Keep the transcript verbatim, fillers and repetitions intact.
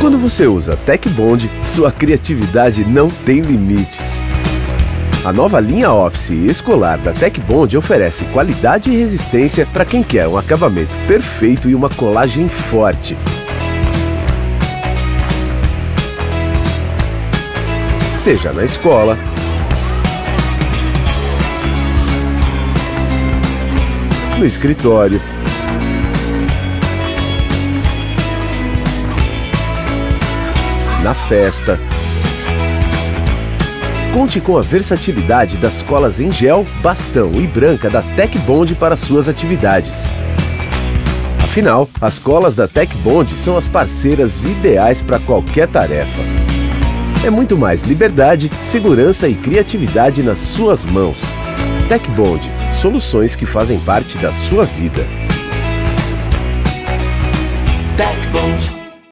Quando você usa Tekbond, sua criatividade não tem limites. A nova linha Office e escolar da Tekbond oferece qualidade e resistência para quem quer um acabamento perfeito e uma colagem forte. Seja na escola, no escritório, na festa. Conte com a versatilidade das colas em gel, bastão e branca da Tekbond para suas atividades. Afinal, as colas da Tekbond são as parceiras ideais para qualquer tarefa. É muito mais liberdade, segurança e criatividade nas suas mãos. Tekbond, soluções que fazem parte da sua vida. Tekbond.